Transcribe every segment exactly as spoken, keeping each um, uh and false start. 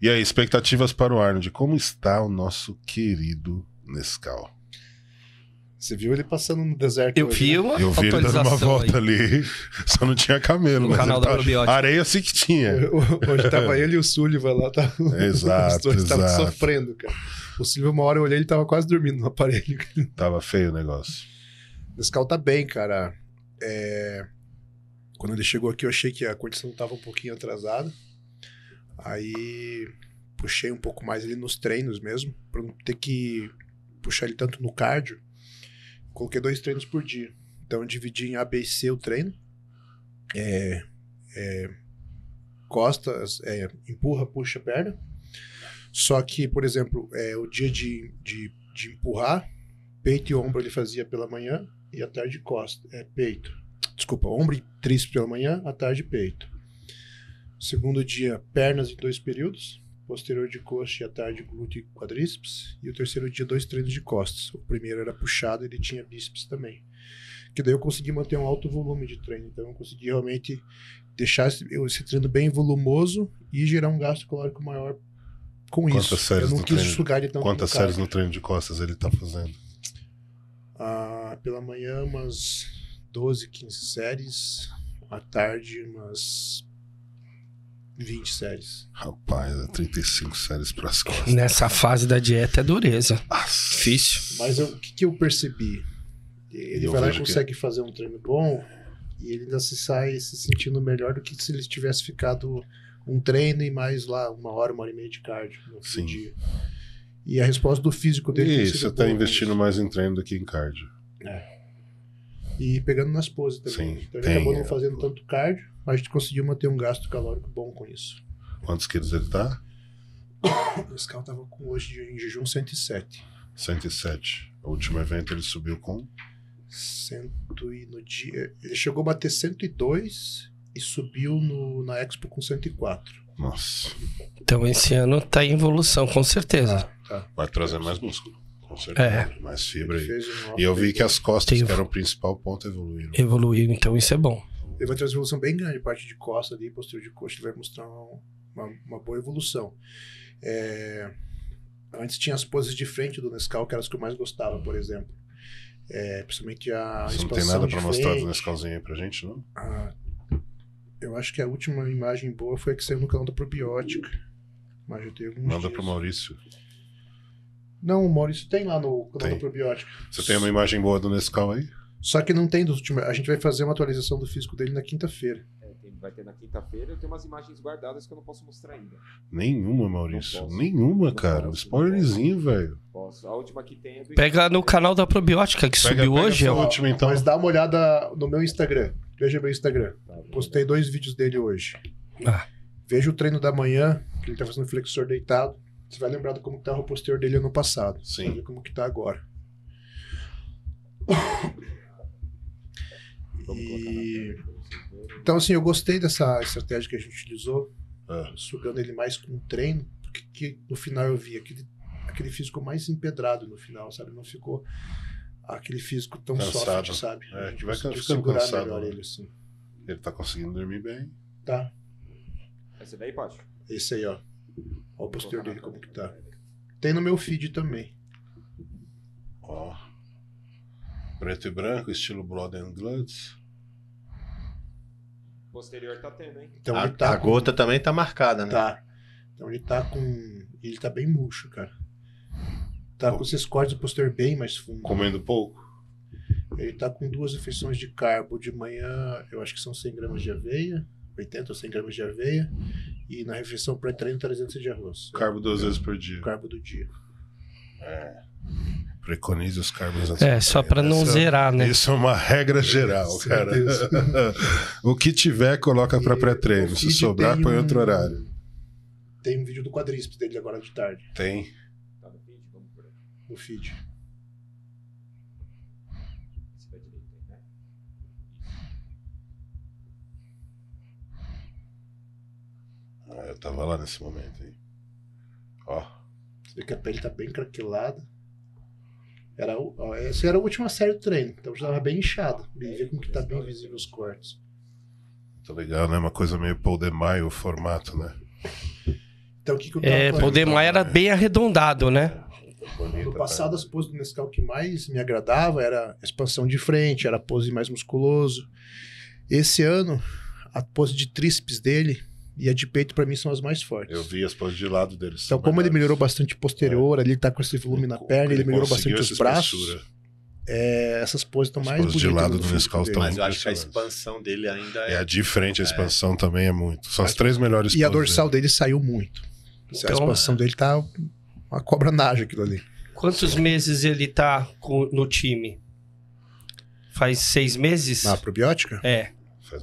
E aí, expectativas para o Arnold. Como está o nosso querido Nescau? Você viu ele passando no deserto? Eu hoje, vi, né? uma Eu vi ele dando uma volta aí. ali. Só não tinha camelo. No mas canal da tava... Probiótica. Areia sim que tinha. Hoje tava ele e o Sullivan lá. Tava... Exato, Os dois estavam sofrendo, cara. O Sullivan, uma hora eu olhei, ele tava quase dormindo no aparelho. Tava feio o negócio. Nescau tá bem, cara. É... Quando ele chegou aqui, eu achei que a condição tava um pouquinho atrasada. Aí puxei um pouco mais ele nos treinos mesmo, pra não ter que puxar ele tanto no cardio. Coloquei dois treinos por dia. Então eu dividi em A, B e C o treino. É, é, costas, é, empurra, puxa a perna. Só que, por exemplo, é, o dia de, de, de empurrar, peito e ombro ele fazia pela manhã e à tarde costa, é, peito. Desculpa, ombro e tríceps pela manhã, à tarde peito. Segundo dia, pernas em dois períodos. Posterior de coxa e à tarde glúteo e quadríceps. E o terceiro dia, dois treinos de costas. O primeiro era puxado, ele tinha bíceps também. Que daí eu consegui manter um alto volume de treino. Então eu consegui realmente deixar esse, esse treino bem volumoso e gerar um gasto calórico maior com Quantas isso. Séries eu não quis treino, sugar ele tão Quantas séries no treino de costas ele tá fazendo? Ah, pela manhã umas doze, quinze séries. À tarde umas... vinte séries. Rapaz, é trinta e cinco séries para as costas. Nessa fase da dieta é dureza. Nossa. Difícil. Mas o que, que eu percebi? Ele eu vai lá e consegue que... fazer um treino bom e ele ainda se sai se sentindo melhor do que se ele tivesse ficado um treino e mais lá uma hora, uma hora e meia de cardio no fim do dia. E a resposta do físico dele... E você está investindo mais em treino do que em cardio. É. E pegando nas poses também. Sim, então ele tem, acabou não fazendo é, tanto cardio, mas a gente conseguiu manter um gasto calórico bom com isso. Quantos quilos ele tá? O Nescau tava com hoje em jejum cento e sete. cento e sete. O último evento ele subiu com? cem e no dia... Ele chegou a bater cento e dois e subiu no, na Expo com cento e quatro. Nossa. Então esse ano tá em evolução, com certeza. Tá, tá. Vai trazer mais músculo. É. Mais fibra aí. E eu vi que as costas, Tem... que era o principal ponto, evoluíram. Evoluíram, então isso é bom. Ele vai ter uma evolução bem grande, parte de costa ali, posterior de coxa, ele vai mostrar uma, uma boa evolução. É... Antes tinha as poses de frente do Nescau, que eram as que eu mais gostava, por exemplo. É, principalmente a Você expansão não tem nada pra mostrar do Nescauzinho aí pra gente, não? A... Eu acho que a última imagem boa foi a que saiu no canal da Probiótica. Mas eu tenho alguns Manda dias. pro Maurício. Não, o Maurício tem lá no canal da Probiótica. Você tem uma imagem boa do Nescau aí? Só que não tem dos últimos. A gente vai fazer uma atualização do físico dele na quinta-feira. É, vai ter na quinta-feira. Eu tenho umas imagens guardadas que eu não posso mostrar ainda. Nenhuma, Maurício. Nenhuma, não cara. Posso, spoilerzinho, velho. Posso. A última que tem é do... Pega no canal da Probiótica que pega, subiu pega hoje. Ó, última, então. Mas dá uma olhada no meu Instagram. Veja meu Instagram. Tá, Postei dois vídeos dele hoje. Ah. Veja o treino da manhã, que ele tá fazendo flexor deitado. Você vai lembrar de como que estava o posterior dele ano passado. Sim. Pra ver como que tá agora. E... Então, assim, eu gostei dessa estratégia que a gente utilizou. É. Sugando ele mais com treino. Porque que, no final eu vi aquele, aquele físico mais empedrado no final, sabe? Não ficou aquele físico tão cansado. soft, sabe? É, que vai ficando cansado. Melhor ele, assim. Ele tá conseguindo dormir bem. Tá. Esse daí, Pacho? Esse aí, ó. Olha o posterior dele como que tá. Tem no meu feed também. Ó. Preto e branco, estilo Blood and Blood. O posterior tá tendo, hein? Então a, ele tá a com... gota também tá marcada, né? Tá. Então ele tá com... Ele tá bem murcho, cara. Tá pouco. com esses cortes do posterior bem mais fundo. Comendo pouco? Ele tá com duas refeições de carbo. De manhã, eu acho que são cem gramas de aveia. oitenta ou cem gramas de aveia. E na refeição pré-treino, trezentos de arroz. Carbo duas vezes por dia. Carbo do dia. É. Preconize os carbos. É, treino. Só pra não Essa, zerar, né? Isso é uma regra geral, é, cara. O que tiver, coloca pra pré-treino. Se sobrar, põe um... outro horário. Tem um vídeo do quadríceps dele agora de tarde. Tem. Tá no feed? Vamos por aí. No feed. Ah, eu tava lá nesse momento aí. Ó. Você vê que a pele tá bem craquelada. Era, ó, essa era a última série do treino. Então já tava bem inchado. E vê como que tá bem visível os cortes. Tá legal, né? Uma coisa meio Paul de Maio o formato, né? Então, o que que eu é, Podemar era bem arredondado, né? Bonita, no passado, tá? As poses do Nescau que mais me agradava era expansão de frente, era pose mais musculoso. Esse ano, a pose de tríceps dele e a de peito, pra mim, são as mais fortes. Eu vi as poses de lado dele. Então, como ele melhorou bastante posterior, é. ali ele tá com esse volume ele, na perna, ele, ele melhorou bastante os braços. É, essas poses estão mais bonitas. As poses de lado do, do Nescau estão muito. Mas eu acho que a expansão dele ainda é... É, a de frente, a expansão é. também é muito. São as três melhores poses. E a dorsal dele, dele saiu muito. Então, a expansão é. dele tá... Uma cobra naja aquilo ali. Quantos meses ele tá com, no time? Faz seis meses? Na Probiótica? É.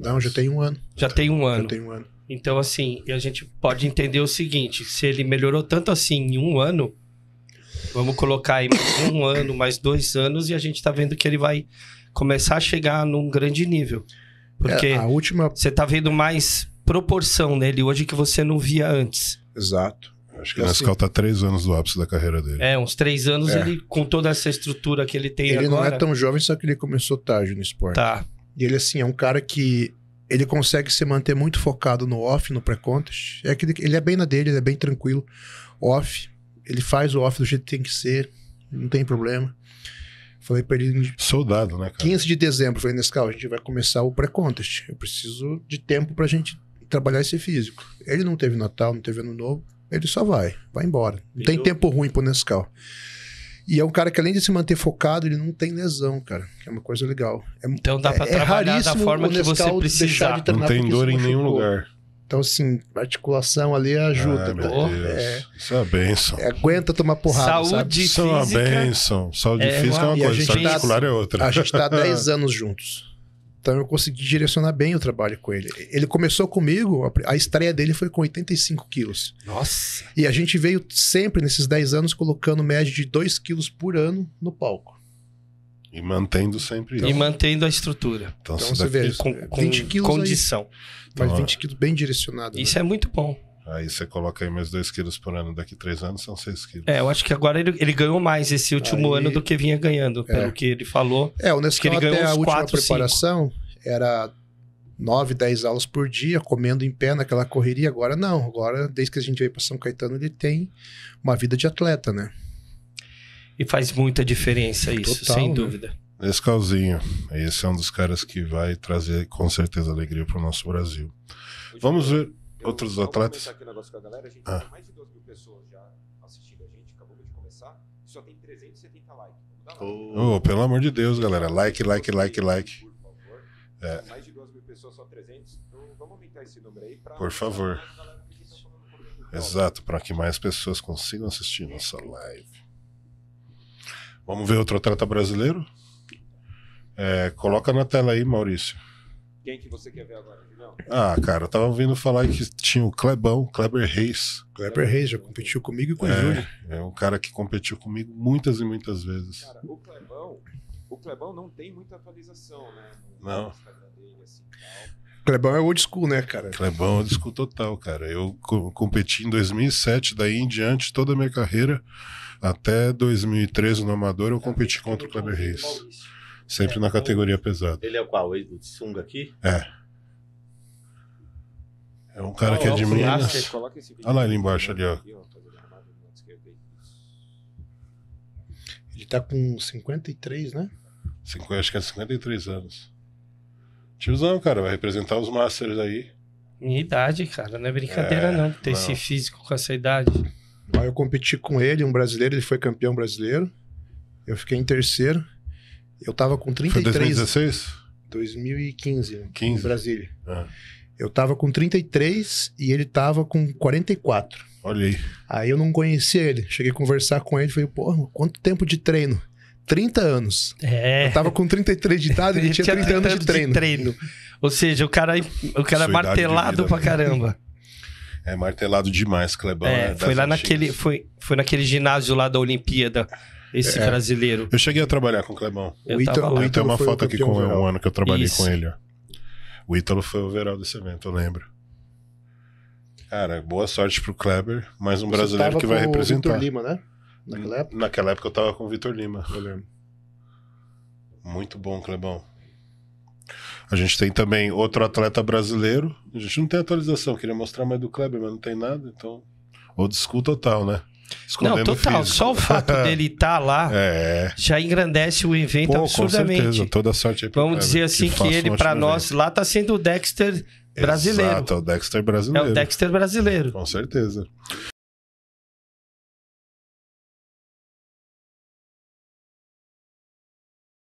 Não, já tem um ano. Já, já tem um ano. Já tem um ano. Então, assim, a gente pode entender o seguinte, se ele melhorou tanto assim em um ano, vamos colocar aí mais um ano, mais dois anos, e a gente tá vendo que ele vai começar a chegar num grande nível. Porque é, a última... você tá vendo mais proporção nele hoje que você não via antes. Exato. Acho que o Nescau tá três anos do ápice da carreira dele. É, uns três anos é. ele, com toda essa estrutura que ele tem ele agora... Ele não é tão jovem, só que ele começou tarde no esporte. Tá. E ele, assim, é um cara que... Ele consegue se manter muito focado no off, no pré-contest. É aquele, ele é bem na dele, ele é bem tranquilo. Off, ele faz o off do jeito que tem que ser. Não tem problema. Falei pra ele... Soldado, né, cara? quinze de dezembro, falei, Nescau, a gente vai começar o pré-contest. Eu preciso de tempo pra gente trabalhar esse físico. Ele não teve Natal, não teve Ano Novo. Ele só vai, vai embora. Não tem tempo ruim pro Nescau. E é um cara que, além de se manter focado, ele não tem lesão, cara. Que é uma coisa legal. É, então dá pra é, trabalhar é da forma que você precisar. De não tem dor em nenhum lugar. Então, assim, articulação ali ajuda. Ah, meu tá? Deus. É, isso é uma bênção. É, aguenta tomar porrada, Saúde sabe? Isso é uma bênção. Saúde é, física é uma coisa, saúde tá, articular é outra. A gente tá há dez anos juntos. Então eu consegui direcionar bem o trabalho com ele. Ele começou comigo, a estreia dele foi com oitenta e cinco quilos. Nossa! E a gente veio sempre, nesses dez anos, colocando média de dois quilos por ano no palco. E mantendo sempre então, isso. E mantendo a estrutura. Então, então você vê, com, com vinte quilos condição. Aí, mas então, vinte quilos bem direcionado. Isso né? é muito bom. Aí você coloca aí mais dois quilos por ano, daqui três anos são seis quilos. É, eu acho que agora ele, ele ganhou mais esse último aí, ano do que vinha ganhando, é. pelo que ele falou. É, o Nescau ele ganhou até a última quatro, preparação cinco. Era nove, dez aulas por dia, comendo em pé naquela correria, agora não. Agora, desde que a gente veio para São Caetano, ele tem uma vida de atleta, né? E faz muita diferença isso, total, sem né? dúvida. Nescauzinho, esse é um dos caras que vai trazer com certeza alegria para o nosso Brasil. Muito Vamos bom. ver... Outros atletas. Aqui o negócio com a galera, a gente ah. tem mais de duas mil pessoas já assistindo a gente, acabou de começar, e só tem trezentos e setenta likes. Oh, oh, pelo amor de Deus, galera. Like, like, like, like. Por favor. É. Mais de duas mil pessoas, só trezentos. Então, vamos aumentar esse número aí. Pra... Por favor. Exato, para que mais pessoas consigam assistir nossa live. Vamos ver outro atleta brasileiro? É, coloca na tela aí, Maurício. Quem que você quer ver agora, Julião? Ah, cara, eu tava ouvindo falar que tinha o Klebão, Kleber Reis. Kleber Reis já competiu comigo e com o é, Júlio. É um cara que competiu comigo muitas e muitas vezes. Cara, o Klebão, o Klebão não tem muita atualização, né? Não. Klebão é old school, né, cara? Klebão é old school total, cara. Eu co competi em dois mil e sete, daí em diante, toda a minha carreira, até dois mil e treze no Amador, eu competi contra o Kleber Reis. Sempre é, na categoria pesada. Ele é o qual? O de sunga aqui? É. É um cara oh, que é de Minas. Olha lá ele embaixo ali, ó. Ele tá com cinquenta e três, né? cinquenta, acho que é cinquenta e três anos. Tiozão, cara, vai representar os Masters aí. Minha idade, cara. Não é brincadeira, é, não. Ter não. esse físico com essa idade. Eu competi com ele, um brasileiro. Ele foi campeão brasileiro. Eu fiquei em terceiro. Eu tava com trinta e três... Foi dois mil e dezesseis? dois mil e quinze, quinze. Em Brasília. Ah. Eu tava com trinta e três e ele tava com quarenta e quatro. Olha aí. Aí eu não conhecia ele. Cheguei a conversar com ele e falei, porra, quanto tempo de treino? trinta anos. É. Eu tava com trinta e três de idade e ele tinha trinta anos de treino. De treino. Ou seja, o cara, o cara é martelado vida, pra né? caramba. É martelado demais, Klebão. É, foi lá naquele, foi, foi naquele ginásio lá da Olimpíada... Esse é. brasileiro. Eu cheguei a trabalhar com o Klebão. Eu Ítalo, o Ítalo tem uma foto aqui com ele, um ano que eu trabalhei Isso. com ele. Ó. O Ítalo foi o overall desse evento, eu lembro. Cara, boa sorte pro Kleber, mais um Você brasileiro que vai representar. Victor Lima, né? Naquela época? Naquela época eu tava com o Victor Lima. Eu lembro. Muito bom, Klebão. A gente tem também outro atleta brasileiro. A gente não tem atualização, eu queria mostrar mais do Kleber, mas não tem nada, então... old school total, né? Escondendo. Não, total. Só o fato dele estar tá lá é. já engrandece o evento. Pô, absurdamente. Com certeza. Toda sorte aí pro Vamos Kleber, dizer assim que, que ele, um para nós, evento. lá tá sendo o Dexter brasileiro. Exato, é o Dexter brasileiro. É o Dexter brasileiro. Com certeza.